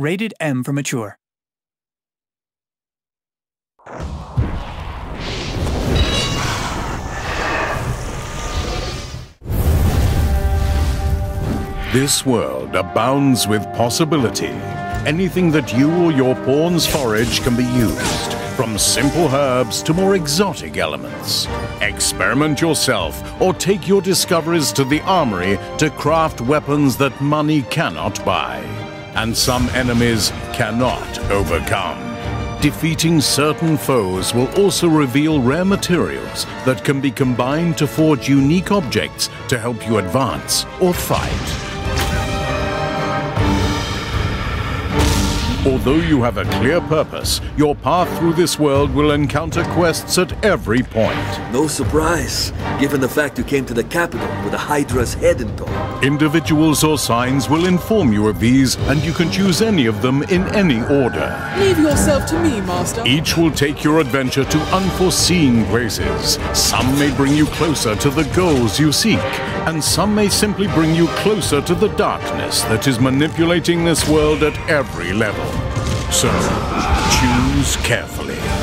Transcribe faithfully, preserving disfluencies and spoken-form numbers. Rated M for mature. This world abounds with possibility. Anything that you or your pawns forage can be used, from simple herbs to more exotic elements. Experiment yourself or take your discoveries to the armory to craft weapons that money cannot buy and some enemies cannot overcome. Defeating certain foes will also reveal rare materials that can be combined to forge unique objects to help you advance or fight. Although you have a clear purpose, your path through this world will encounter quests at every point. No surprise, given the fact you came to the capital with a Hydra's head in tow. Individuals or signs will inform you of these, and you can choose any of them in any order. Leave yourself to me, Master. Each will take your adventure to unforeseen places. Some may bring you closer to the goals you seek, and some may simply bring you closer to the darkness that is manipulating this world at every level. So, choose carefully.